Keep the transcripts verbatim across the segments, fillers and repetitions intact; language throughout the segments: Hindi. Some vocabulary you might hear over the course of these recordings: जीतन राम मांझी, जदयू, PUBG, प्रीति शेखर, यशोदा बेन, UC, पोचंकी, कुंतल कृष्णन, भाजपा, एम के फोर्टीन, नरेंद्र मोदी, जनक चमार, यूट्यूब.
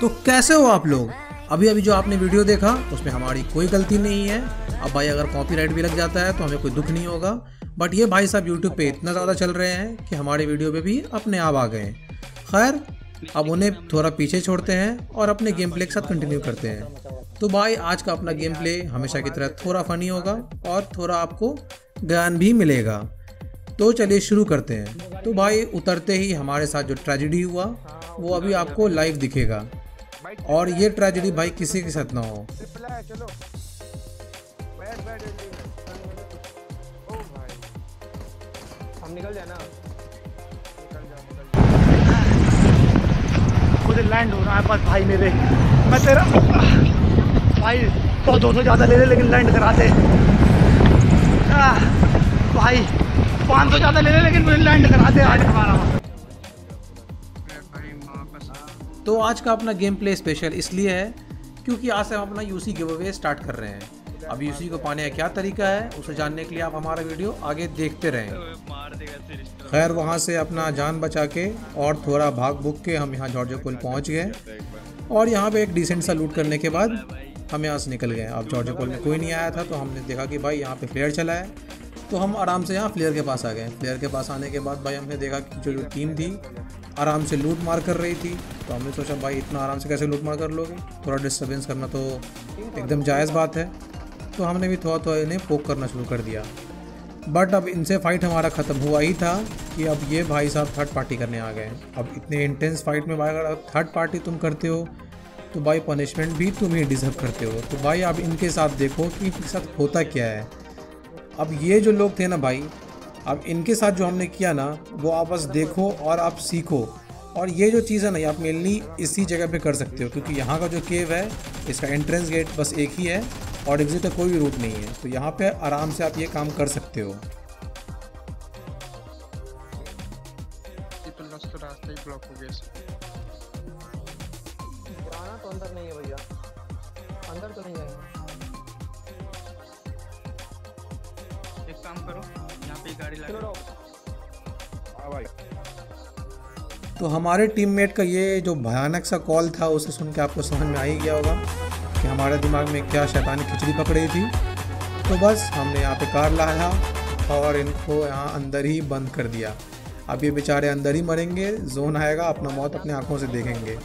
तो कैसे हो आप लोग? अभी अभी जो आपने वीडियो देखा उसमें हमारी कोई गलती नहीं है। अब भाई अगर कॉपीराइट भी लग जाता है तो हमें कोई दुख नहीं होगा, बट ये भाई साहब यूट्यूब पे इतना ज़्यादा चल रहे हैं कि हमारे वीडियो पे भी अपने आप आ गए हैं। खैर अब उन्हें थोड़ा पीछे छोड़ते हैं और अपने गेम प्ले के साथ कंटिन्यू करते हैं। तो भाई आज का अपना गेम प्ले हमेशा की तरह थोड़ा फ़नी होगा और थोड़ा आपको ज्ञान भी मिलेगा। तो चलिए शुरू करते हैं। तो भाई उतरते ही हमारे साथ जो ट्रेजेडी हुआ वो अभी आपको लाइव दिखेगा, और ये ट्रेजेडी भाई किसी के साथ ना हो। हम निकल जाए ना, खुद लैंड हो रहा है बस भाई मेरे। मैं तेरा भाई तो दो सौ ज़्यादा ले ले लेकिन लैंड कराते भाई, पाँच सौ ज़्यादा ले ले लेकिन मुझे लैंड कराते आज हमारा। तो आज का अपना गेम प्ले स्पेशल इसलिए है क्योंकि आज से हम अपना यूसी गिव अवे स्टार्ट कर रहे हैं। अब यूसी को पाने का क्या तरीका है उसे जानने के लिए आप हमारा वीडियो आगे देखते रहें। खैर वहां से अपना जान बचा के और थोड़ा भाग भूग के हम यहां जॉर्जिया पुल पहुंच गए, और यहां पे एक डिसेंट सा लूट करने के बाद हम यहाँ से निकल गए। अब जॉर्जिया पुल में कोई नहीं आया था तो हमने देखा कि भाई यहाँ पर फ्लेयर चला है, तो हम आराम से यहाँ फ्लेयर के पास आ गए। फ्लेयर के पास आने के बाद भाई हमने देखा कि जो जो टीम थी आराम से लूट मार कर रही थी, तो हमने सोचा भाई इतना आराम से कैसे लूट मार कर लोगे, थोड़ा डिस्टर्बेंस करना तो एकदम जायज़ बात है। तो हमने भी थोड़ा थोड़ा इन्हें पोक करना शुरू कर दिया, बट अब इनसे फ़ाइट हमारा ख़त्म हुआ ही था कि अब ये भाई साहब थर्ड पार्टी करने आ गए। अब इतने इंटेंस फाइट में भाई अगर थर्ड पार्टी तुम करते हो तो भाई पनिशमेंट भी तुम ही डिजर्व करते हो। तो भाई अब इनके साथ देखो कि इनके साथ होता क्या है। अब ये जो लोग थे ना भाई, अब इनके साथ जो हमने किया ना वो आप बस देखो और आप सीखो, और ये जो चीज़ है ना आप मेनली इसी जगह पे कर सकते हो, क्योंकि यहाँ का जो केव है इसका एंट्रेंस गेट बस एक ही है और एग्जिट का कोई भी रूट नहीं है, तो यहाँ पे आराम से आप ये काम कर सकते हो। रास्ता ही ब्लॉक हो गया, तो अंदर नहीं है भैया, अंदर तो नहीं जाएगा। काम करो यहाँ पे गाड़ी लगा। हाँ भाई, तो हमारे टीममेट का ये जो भयानक सा कॉल था उसे सुन के आपको समझ में आ ही गया होगा कि हमारे दिमाग में क्या शैतानी खिचड़ी पकड़ी थी। तो बस हमने यहाँ पे कार लाया और इनको यहाँ अंदर ही बंद कर दिया। अब ये बेचारे अंदर ही मरेंगे, जोन आएगा, अपना मौत अपनी आँखों से देखेंगे।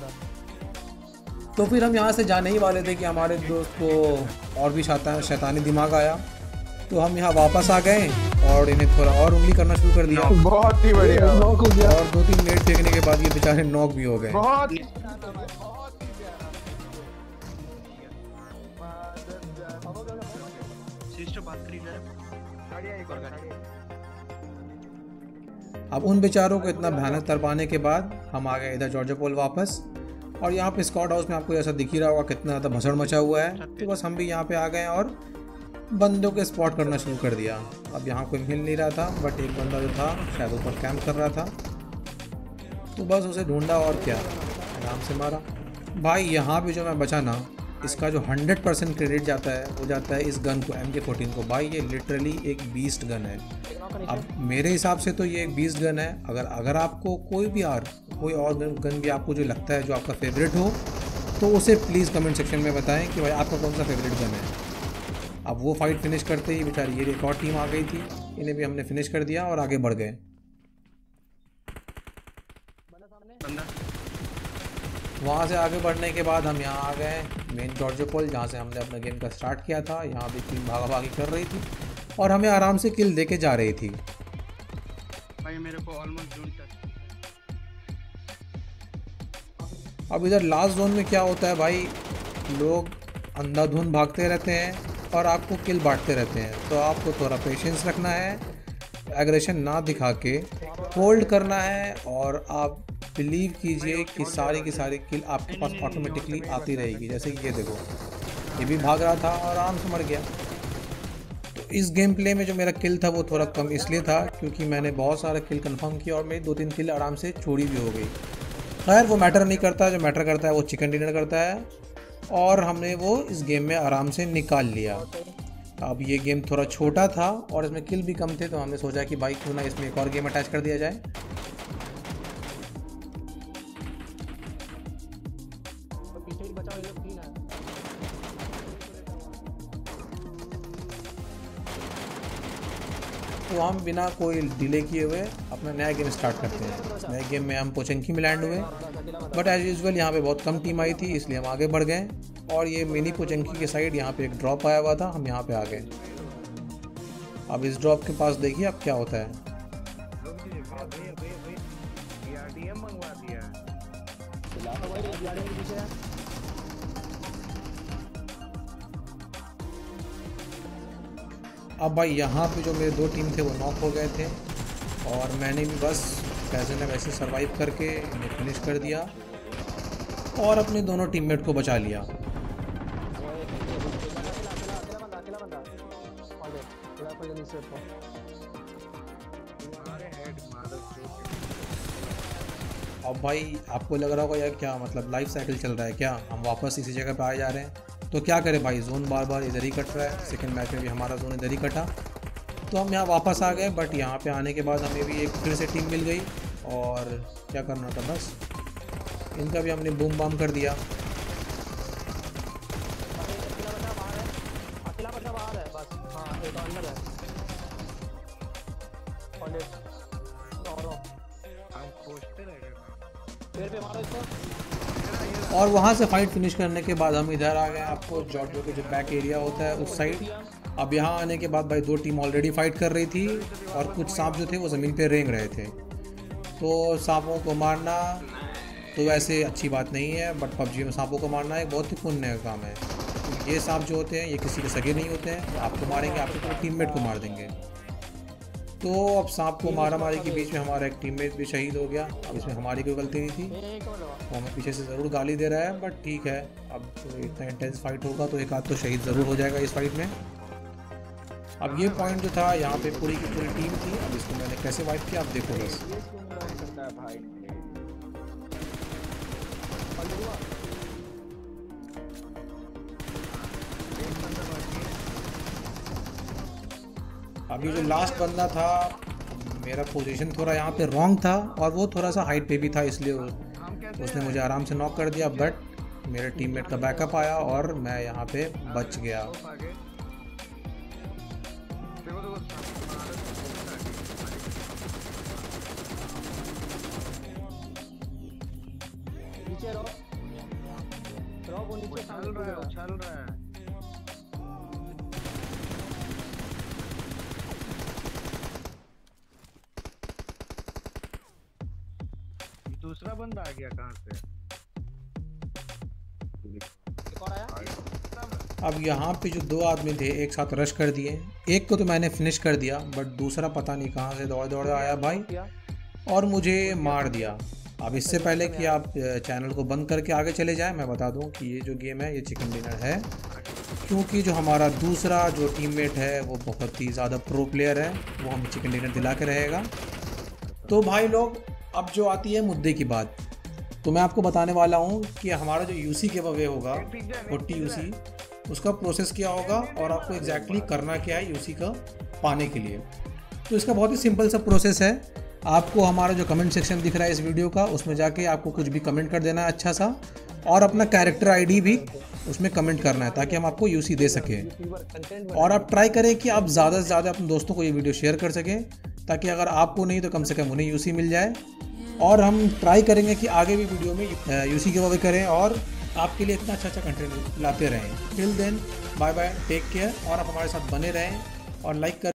तो फिर हम यहाँ से जाने ही वाले थे कि हमारे दोस्त को और भी शैतानी दिमाग आया, तो हम यहाँ वापस आ गए और इन्हें थोड़ा और उंगली करना शुरू कर दिया। बहुत ही बढ़िया नॉक हो गया, और दो तीन मिनट फेंकने के बाद ये बेचारे नॉक भी हो गए। अब उन बेचारों को इतना भयानक तरपाने के बाद हम आ गए इधर जॉर्जिया पोल वापस, और यहाँ पे स्क्वाड हाउस में आपको ऐसा दिख ही रहा होगा कितना ज़्यादा भसड़ मचा हुआ है। तो बस हम भी यहाँ पे आ गए और बंदों के स्पॉट करना शुरू कर दिया। अब यहाँ कोई मिल नहीं रहा था, बट एक बंदा जो था शायद ऊपर कैंप कर रहा था, तो बस उसे ढूंढा और क्या आराम से मारा। भाई यहाँ पे जो मैं बचा ना, इसका जो हंड्रेड परसेंट क्रेडिट जाता है वो जाता है इस गन को, एम के फोर्टीन को। भाई ये लिटरली एक बीस्ट गन है। अब मेरे हिसाब से तो ये एक बीस्ट गन है। अगर अगर आपको कोई भी और कोई और गन भी आपको जो लगता है जो आपका फेवरेट हो तो उसे प्लीज़ कमेंट सेक्शन में बताएँ कि भाई आपका कौन सा फेवरेट गन है। अब वो फाइट फिनिश करते ही बेचारी ये एक और टीम आ गई थी, इन्हें भी हमने फिनिश कर दिया और आगे बढ़ गए। वहाँ से आगे बढ़ने के बाद हम यहाँ आ गए मेन जॉर्जिया पोल, जहाँ से हमने अपना गेम का स्टार्ट किया था। यहाँ भी टीम भागा भागी कर रही थी और हमें आराम से किल देके जा रही थी। भाई मेरे को ऑलमोस्ट जोन टच। अब इधर लास्ट जोन में क्या होता है भाई, लोग अंधाधुंध भागते रहते हैं और आपको किल बांटते रहते हैं, तो आपको थोड़ा पेशेंस रखना है, एग्रेशन ना दिखा के होल्ड करना है, और आप बिलीव कीजिए कि सारी की सारी किल आपके पास ऑटोमेटिकली आती रहेगी। जैसे कि ये देखो, ये भी भाग रहा था और आराम से मर गया। तो इस गेम प्ले में जो मेरा किल था वो थोड़ा कम इसलिए था क्योंकि मैंने बहुत सारा किल कंफर्म किया और मेरी दो तीन किल आराम से चोरी भी हो गई। खैर वो मैटर नहीं करता, जो मैटर करता है वो चिकन डिनर करता है, और हमने वो इस गेम में आराम से निकाल लिया। अब ये गेम थोड़ा छोटा था और इसमें किल भी कम थे, तो हमने सोचा कि भाई क्यों ना इसमें एक और गेम अटैच कर दिया जाए। तो ये तीन है। तो हम बिना कोई डिले किए हुए अपना नया गेम स्टार्ट करते हैं। नए गेम में हम पोचंकी में लैंड हुए, बट एज यूजुअल यहाँ पे बहुत कम टीम आई थी इसलिए हम आगे बढ़ गए। और ये मिनी पोचंकी के साइड यहाँ पे एक ड्रॉप आया हुआ था, हम यहाँ पे आ गए। अब इस ड्रॉप के पास देखिए अब क्या होता है। अब भाई यहाँ पे जो मेरे दो टीम थे वो नॉक हो गए थे और मैंने भी बस कैसे ना वैसे सर्वाइव करके इन्हें फिनिश कर दिया और अपने दोनों टीममेट को बचा लिया। अब भाई आपको लग रहा होगा यार क्या मतलब लाइफ साइकिल चल रहा है क्या, हम वापस इसी जगह पर आए जा रहे हैं। तो क्या करें भाई, जोन बार बार इधर ही कट रहा है। सेकंड मैच में भी हमारा जोन इधर ही कटा, तो हम यहाँ वापस आ गए। बट यहाँ पे आने के बाद हमें भी एक फिर से टीम मिल गई और क्या करना था बस, इनका भी हमने बूम बाम कर दिया। और वहाँ से फाइट फिनिश करने के बाद हम इधर आ गए, आपको जॉर्जियो के जो बैक एरिया होता है उस साइड। अब यहाँ आने के बाद भाई दो टीम ऑलरेडी फाइट कर रही थी और कुछ सांप जो थे वो ज़मीन पे रेंग रहे थे। तो सांपों को मारना तो वैसे अच्छी बात नहीं है, बट पबजी में सांपों को मारना एक बहुत ही पुण्य का काम है। तो ये सांप जो होते हैं ये किसी के सगे नहीं होते हैं, आपको मारेंगे आपके टीममेट को मार देंगे। तो अब सांप को मारा मारी के बीच में हमारा एक टीममेट भी शहीद हो गया। अब इसमें हमारी कोई गलती नहीं थी, वो हमें पीछे से ज़रूर गाली दे रहा है, बट ठीक है। अब तो इतना इंटेंस फाइट होगा तो एक आध तो शहीद ज़रूर हो जाएगा इस फाइट में। अब ये पॉइंट जो था यहाँ पे पूरी की पूरी टीम थी, अब इसको मैंने कैसे वाइप किया आप देखो बस। अभी जो लास्ट बंदा था मेरा पोजीशन थोड़ा यहाँ पे रॉन्ग था और वो थोड़ा सा हाइट पे भी था, इसलिए उसने मुझे आराम से नॉक कर दिया। बट मेरे टीममेट का बैकअप आया और मैं यहाँ पे बच गया। दूसरा बंदा आ गया कहाँ से। अब यहाँ पे जो दो आदमी थे एक साथ रश कर दिए, एक को तो मैंने फिनिश कर दिया बट दूसरा पता नहीं कहाँ से दौड़ दौड़ आया भाई और मुझे मार दिया। अब इससे पहले कि आप चैनल को बंद करके आगे चले जाएं मैं बता दूं कि ये जो गेम है ये चिकन डिनर है, क्योंकि जो हमारा दूसरा जो टीममेट है वो बहुत ही ज़्यादा प्रो प्लेयर है, वो हमें चिकन डिनर दिला के रहेगा। तो भाई लोग अब जो आती है मुद्दे की बात, तो मैं आपको बताने वाला हूँ कि हमारा जो यूसी गिव अवे होगा फोर्टी यूसी उसका प्रोसेस क्या होगा और आपको एग्जैक्टली करना क्या है यूसी का पाने के लिए। तो इसका बहुत ही सिंपल सा प्रोसेस है। आपको हमारा जो कमेंट सेक्शन दिख रहा है इस वीडियो का उसमें जाके आपको कुछ भी कमेंट कर देना है अच्छा सा, और अपना कैरेक्टर आईडी भी उसमें कमेंट करना है ताकि हम आपको यूसी दे सकें। और आप ट्राई करें कि आप ज़्यादा से ज़्यादा अपने दोस्तों को ये वीडियो शेयर कर सकें ताकि अगर आपको नहीं तो कम से कम उन्हें यूसी मिल जाए। और हम ट्राई करेंगे कि आगे भी वीडियो में यूसी गिव अवे करें और आपके लिए इतना अच्छा अच्छा कंटेंट लाते रहें। Till then bye bye, take care, और आप हमारे साथ बने रहें और लाइक करें।